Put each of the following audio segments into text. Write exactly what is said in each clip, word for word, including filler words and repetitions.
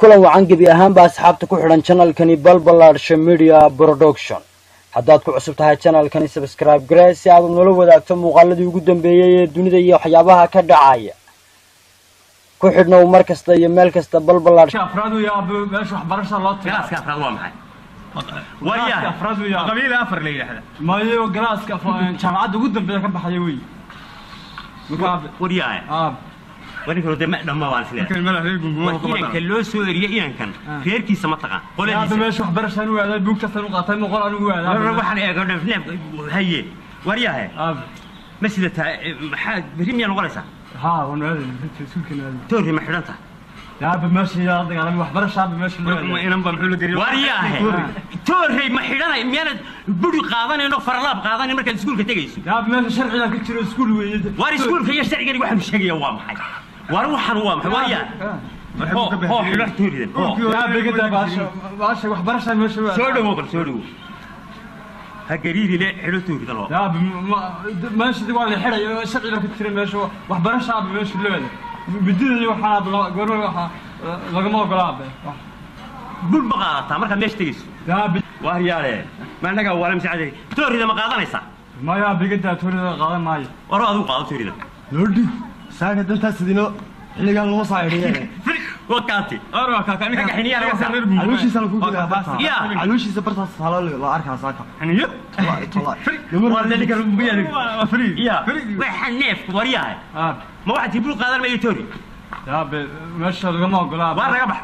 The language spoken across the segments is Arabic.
kulan wacan gibi ahaan ba asxaabta ku xiran channelkani Balbalaarsha Media Production. Haddaad ku cusub tahay channelkani subscribe garay si aad nala wadaagto muuqaaladii ugu dambeeyay ee dunida iyo waxyaabaha ka dhacaya. Ku xidhnow mar kasta iyo meel kasta Balbalaarsha afraadu yaa meesha waxbarasha loo tiraa aska afraad waa maxay wariyaha afraadu yaa qabiil afar leeyahay maayo graaska jamacada ugu dambeeyay ka baxay way wariyaha ah وأنا أقول لك أن أنا أقول لك أن أنا أقول لك أن أنا أقول لك أن أنا أقول لك أن أنا أقول لك أن أنا أقول لك أن أنا أقول لك أن أنا أقول لك أن أنا أقول لك أن أنا أقول لك وروح روام حواريان هو هو حلو توريد هو يا بقدر باشا باشا وحبرش المشروع سولو مقل سولو هجريري ليه حلو توريد الله يا ما ماشي دوال الحلا شغله كتير مشوا وحبرش عب مش بلون بدون يوحى بلا قروحة لقمة قلابة بالبقاء تامر كان ليش تجلس يا واريان ما نجا ولا مساعدة توريد ما قاضي صح ما يا بقدر توريد قاضي ماي ورادو قاضي توريد نودي ساكت دلتا سدينو اللي كان لو صاير وكاتي اروح كاكا انا حنيه انا صاير علوشي سالفو يا علوشي سبرت صالو لا اركا ساكا حنيه والله والله اللي كان بيالي فريق يا وحنيف ورياه ما واحد يبلو قادر ما يتوري يا مش رقم قلاب ورا قبح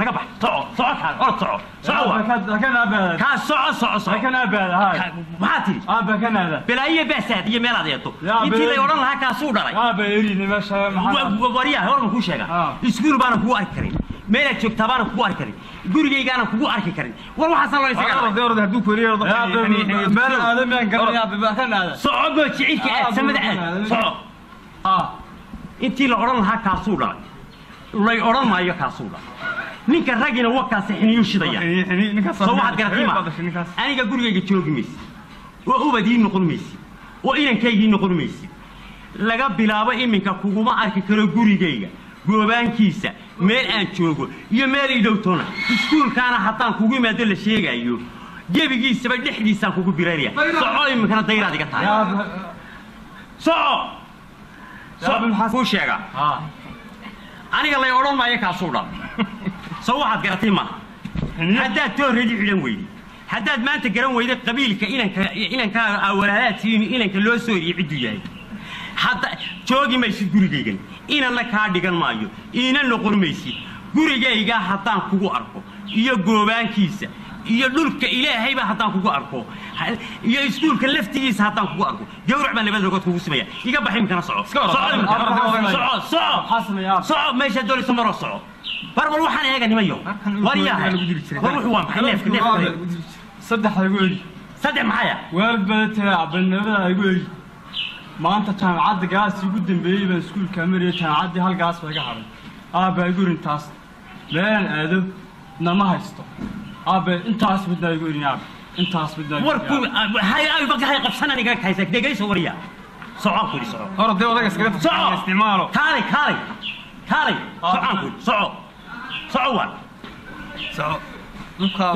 نقبح صعو صعو ارض صعو صعو كان ابا كان صعو صعو صعو كان ابا هاي ماتي ابا كان هذا بلا اي بسات هي ميلاد يتو انت لي ورن لها كاسو دراي ابا يريني مش محمد وريا ورن كو شيغا اسكول بان كو اركري ميلك جوجتا بان كو اركري غوريغيغانا كو اركي كارين ور waxa san loo isaga ardayda ardayda haduu koriyo ardayda meel aadam aan garan aba kan hada socdo jicilka aad samada aad soco اه intii la oran lahaa kaasuu dhalay lay oran maayo kaasuu dhalay ninka ragina waa kaas xiniyo shidaya ninka soo waxa garatiima aniga gurigeyga joogi miis waa ubadii noqon miis waa ilankaygi noqon miis laga bilaabo iminka kuuma arki karo gurigeyga goobaankiisa meel aan joogo iyo meel ii dhowtona iskuulkaana hataan kugu imaado la sheegayo jebigiisa ba dhixdiisa kugu birariya soo iminka dayraad iga tahay soo كوشيغا أنا قال لي أورون ما يكا صورة صوحت قرطيمة حتى توري العلم ويدي حتى ما أنت قرن ويدي قبيلك إلك إلك أولادات إلك لو سوري عدو جاي حتى توقي ماشي قولي جايجن إلك لك هاديجن مايو إلك نقول ماشي قولي جايجا حتى كوكو أركو إيا قوبان كيسة إيا دولك إليها هيبة حتى كوكو أركو يا يسول كلفتي ساعتان كواركو جورع ما اللي بدل قط كوسمية يقبح يمكن أصعد صعد صعد صعد حسن صعد ما يشدوا لي سمر الصعد بربل وحنا هيك أنا ميوم ورياه بروح وام حلف كلف صدق يقول صدق معايا ورد بتلعب النبضة يقول ما أنت كان عاد قاس يقدم بيه بسكول كاميرا كان عاد هالقاس ولا قهرب أبى يقول أنت أصلا لين هذا نما هيستو أبى أنت أصلا بدنا يقول يا أبى أنت أصبحت وركو هاي أي بقى هاي قبسنا نيجا كايسك دقيقة صورية صعب كل صعب أرد ده ولا كسكلف صعب استعماله كاري كاري كاري صعب كل صعب صعوان صعب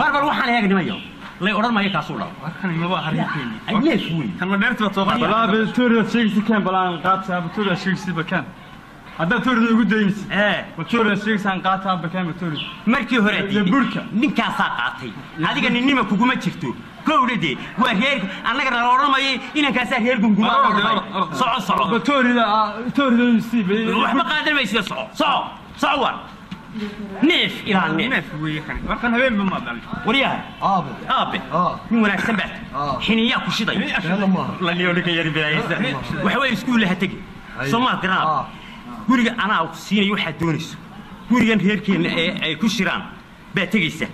مرة روح على هيك نمية لا أرد ما يكاسولا أكاني ما بحريني أيه شوي كنا نرت بتوقع بلا بتوري شيكسي كان بلا قاتها بتوري شيكسي بكان هذا توري يقول ديمس إيه بتوري شيكسي عن قاتها بكان بتوري مركي هردي البركة نكاسا قاتي هذه كان إني ما كوجمة شفتو كوردي وهير أنا كنا نورنا ما ي إنا كاسة هير كوجمة صع صع توري لا توري لا نسيب روح بقادر ما يصير صع صع صعوان نيف إيران نيف وياكني وكان هبين بمرض وريها آب آب يوم أنا سبعت حين يأكل شيء ضيق الله اليوم لك يا ربي وحوالي سكول لها تجي سمعت كلام قولي أنا أقصيني واحد دونيس قولي أن هير كين كشران بتجيسه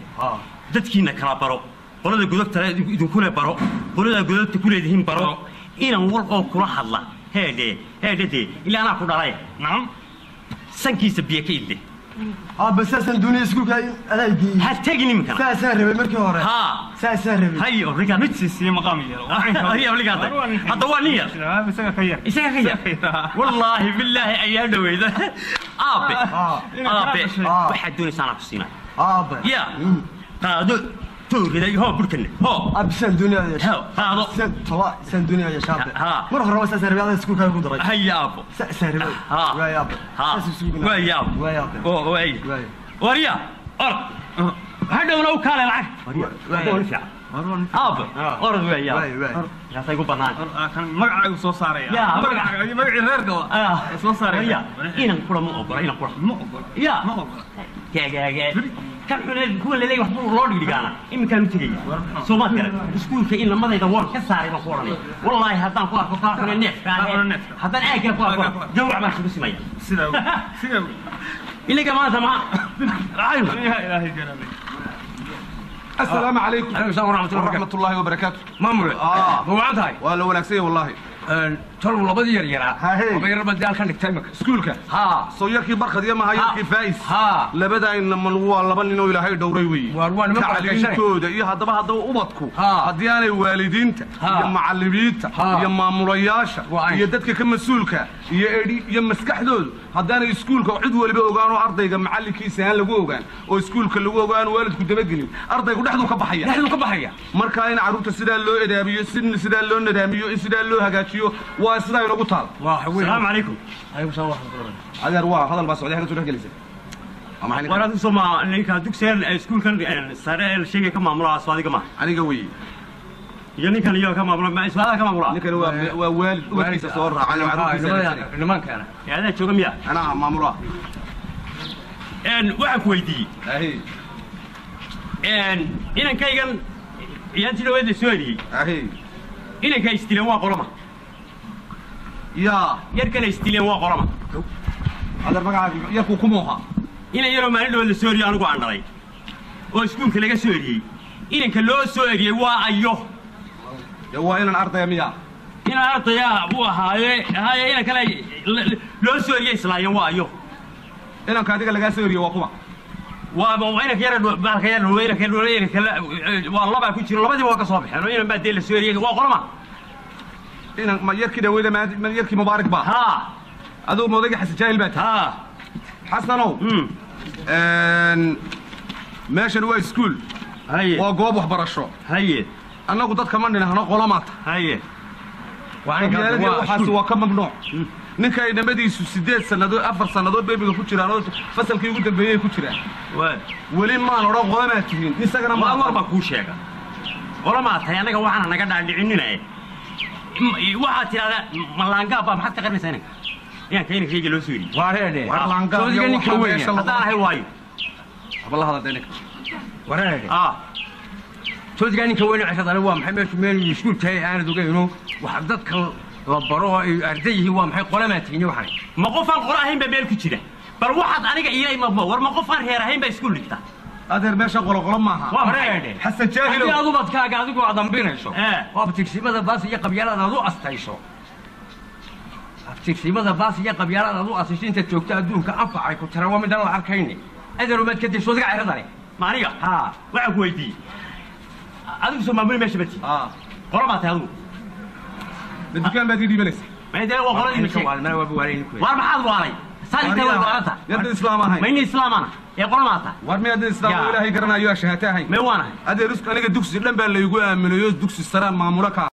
دتكينا كلا برو ولا تقولك ترى يدخلوا برا ولا تقولك تقول يدهم برا إن ورق أو كره الله هذا هذا ده إلا أنا أقول عليه نعم سنكيس بيكيد ها بس سن دنيا سكوك انا دي هتجني مكان ساسر مركي هره ها ساسر هيو ريكا نتسي مقام يلا هي ولي قاعده هذا وانيه بس خير اسا خير والله بالله ايا دويده ابي ابي واحد دوني سنه في السيناء ابي يا قادو توري هو بركن هو ابسن دنيا يا شباب هذا سن دنيا يا شباب مره هره ساسر هذا سكوك انا قدره هيا ابو ساسر ها يا ابو ها ويا ابو ويا ابو ويا وريا ارض هذا ولا وكاله العين ويا ونفع ابو ارض ويا ابو لا تايقو بنان كان مغعي سو صاريا يا مغعي مغعي رير قوا سو صاريا ان كره ما اوبر ان كره ما اوبر يا ما اوبر يا يا يا كان هو اللي لي وحبو لو دغانا ام كان تجي سو ما كره اسكولك ان لمدايدا وار كساري ما قورني والله هادان كو اركو كارن نيف هادان ايكه كو اركو جوع ما خبسمايا سيده سيده إليك ما سمع عينك يا إلهي جلالك السلام عليكم ورحمة الله وبركاته مامور آه موعد هاي والله ونكسيه والله ترى والله بدي يريرا هاي وبير بدي أكل نكتمك سكولك ها صويرك برخد يا ما هاي فايس ها لبدأ إن من هو لبني نويل هاي دوريوي وروان ما عليك كود إيه هذا هذا أبطكوا هذيان والدينك يا معلميتك يا مامورياشة يدتك كم سولك يا يا مسكحدود هذان يسكولك وعدوا اللي بيوقعوا أرضي جم علي كيسان لجوجان ويسكولك اللي جوجان والدك تبدلين أرضي كل نحن كبحية نحن كبحية مركاين عروت السدال لو إداميو سن السدال لون إداميو السدال لو هجاتيو واسدال السلام عليكم. أيوة سلام ورحمة الله. هذا رواق هذا الباص وده هنقول لك لسه. أما حنيك. ولا تسمع إنك هدوك سير سكول كان سير شيء كم عمره أسوادي كمان. أنا قوي. يعني كان يوم كم عمره ما أسوادي كم عمره. نكل هو وال وال تصور على عروض. إنه ما كان. يعني شو كم يا؟ أنا عمره. إن وعك ويدي. أيه. إن إن كايجن ينتلو هذا سوادي. أيه. إن كايستلوا قرما. يا يركل استيلين وقرما هذا بقى يركو كموها إن يرو ما ندول السوري أنا قاعد نراي وشكون كلك سوري إن كلو سوري وأيوه يوا إن الأرض يا ميا إن الأرض يا أبو هاي هاي إن كلا لو سوري إسلام وأيوه إن كاتي كلك سوري وقوما وبوعينك يا رب بارك يا رب وينك يا رب وينك والله بقى كل ربادي وقص صباح أنا وين بدي السوري وقرما إنك ما يركي دويلة ما ما يركي مبارك با ها هذا الموضوع حس جاي البيت ها حسنوا إن ماشي الواي سكول هي وجوابه برشة هي أنا قدرت كمان إن هنا غلامات هي وعن كذا وحاس وكم ممنوع نكاي نبدي سديد سنة دو أفر سنة دو بيبي كوتشيرا نو فصل كي يقول تبيه كوتشيرا ولين ما نروح غلامات هين نستغرب ما أمر ما كوشيا غلامات هي أنا كواحد أنا كده اللي عندنا إيه waxaa tiraahdaa malangaa baa maxad ka qarnaysaa inanka inanka inanka shayga loo suuriye waa reede war langaa soo diga ninka weyn haddaan ahay waayo habala hadalda inanka waa reede ah soo diga ninka weyn cashadana waa maxay meeshu meel mashquul tahay aanad ogeyno waxa dadka la baro ay ardayihii waa maxay qolamaa tihiin waxaan ma qofaan qora ahayn baa meel ku jira bal waxaad aniga iyo imama war ma qofaan reer ahayn baa iskuul dhigtaa أدير ماشى قلق قلما ها. وبريء. حس الجاهل. أنا أضرب كأ قاعد يقول عدم بينشوا. إيه. وابتكسي ماذا باس يقبل هذا ضوء أستيشوا. ابتكسي ماذا باس يقبل هذا ضوء أستيشين أنت توقت أدون كأنفعك وتروى من دون العركيني. أدير وما تكدي شو تقع هذاني. ماريا. ها. وعك ويدي. أدير سو ما بين ماشى بتي. آه. قرما تهلو. الدكان بدي دي بلس. ما يدري وقرني مشي. ما هو أبو علي. واربع حظ وعلي. سالي تقول وراثة. يدري إسلام هاي. مين إسلام أنا؟ يا قرماطة. ورمي أدي إسلام ولا هي قرنا يوش هتاهي. ما وانا. أدي رزق أنا كدوكس لما بيلا يقول من يوش دوكس السلام مع مركع.